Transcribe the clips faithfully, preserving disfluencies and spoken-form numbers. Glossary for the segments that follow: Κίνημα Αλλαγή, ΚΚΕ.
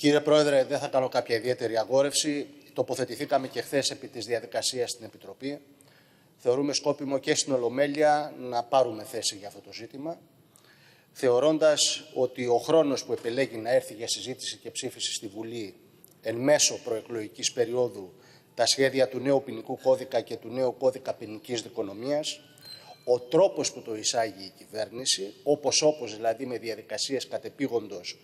Κύριε Πρόεδρε, δεν θα κάνω κάποια ιδιαίτερη αγόρευση. Τοποθετηθήκαμε και χθες επί της διαδικασίας στην Επιτροπή. Θεωρούμε σκόπιμο και στην Ολομέλεια να πάρουμε θέση για αυτό το ζήτημα, θεωρώντας ότι ο χρόνος που επιλέγει να έρθει για συζήτηση και ψήφιση στη Βουλή εν μέσω προεκλογικής περίοδου τα σχέδια του νέου ποινικού κώδικα και του νέου κώδικα ποινικής δικονομίας, ο τρόπος που το εισάγει η κυβέρνηση, όπως όπως δηλαδή με διαδικασίες κατεπήγοντος,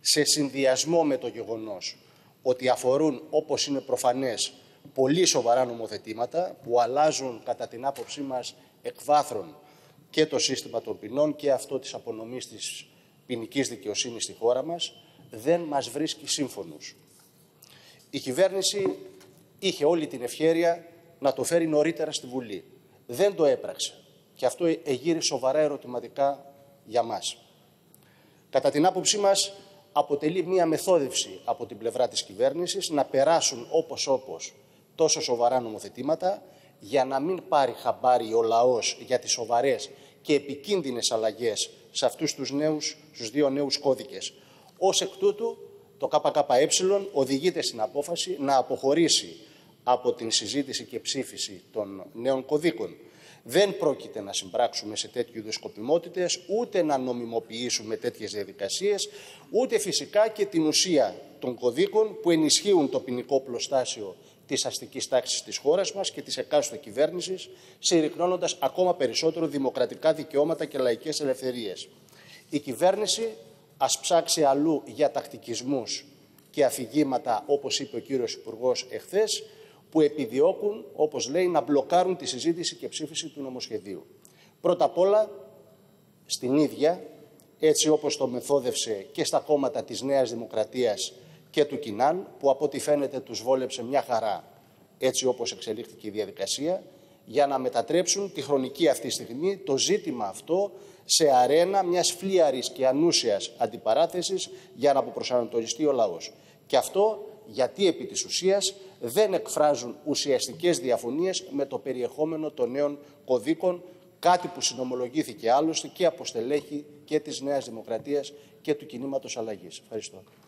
σε συνδυασμό με το γεγονός ότι αφορούν, όπως είναι προφανές, πολύ σοβαρά νομοθετήματα που αλλάζουν κατά την άποψή μας εκ βάθρων και το σύστημα των ποινών και αυτό της απονομής της ποινικής δικαιοσύνης στη χώρα μας, δεν μας βρίσκει σύμφωνους. Η κυβέρνηση είχε όλη την ευχέρεια να το φέρει νωρίτερα στη Βουλή. Δεν το έπραξε. Και αυτό εγείρει σοβαρά ερωτηματικά για μας. Κατά την άποψή μας, αποτελεί μία μεθόδευση από την πλευρά της κυβέρνησης να περάσουν όπως όπως τόσο σοβαρά νομοθετήματα για να μην πάρει χαμπάρι ο λαός για τις σοβαρές και επικίνδυνες αλλαγές σε αυτούς τους, νέους, τους δύο νέους κώδικες. Ως εκ τούτου, το ΚΚΕ οδηγείται στην απόφαση να αποχωρήσει από την συζήτηση και ψήφιση των νέων κωδίκων. Δεν πρόκειται να συμπράξουμε σε τέτοιου είδους σκοπιμότητες, ούτε να νομιμοποιήσουμε τέτοιες διαδικασίες, ούτε φυσικά και την ουσία των κωδίκων που ενισχύουν το ποινικό πλωστάσιο της αστικής τάξης της χώρας μας και της εκάστοτε κυβέρνησης, συρρυκνώνοντας ακόμα περισσότερο δημοκρατικά δικαιώματα και λαϊκές ελευθερίες. Η κυβέρνηση ας ψάξει αλλού για τακτικισμούς και αφηγήματα, όπως είπε ο κύριος Υπουργός εχθές, που επιδιώκουν, όπως λέει, να μπλοκάρουν τη συζήτηση και ψήφιση του νομοσχεδίου. Πρώτα απ' όλα, στην ίδια, έτσι όπως το μεθόδευσε και στα κόμματα της Νέας Δημοκρατίας και του Κινάν, που από ό,τι φαίνεται τους βόλεψε μια χαρά, έτσι όπως εξελίχθηκε η διαδικασία, για να μετατρέψουν τη χρονική αυτή στιγμή το ζήτημα αυτό σε αρένα μιας φλίαρης και ανούσιας αντιπαράθεσης για να αποπροσανατολιστεί ο λαός. Και αυτό γιατί επί της ουσίας δεν εκφράζουν ουσιαστικές διαφωνίες με το περιεχόμενο των νέων κωδίκων, κάτι που συνομολογήθηκε άλλωστε και από στελέχη και της Νέας Δημοκρατίας και του Κινήματος Αλλαγής. Ευχαριστώ.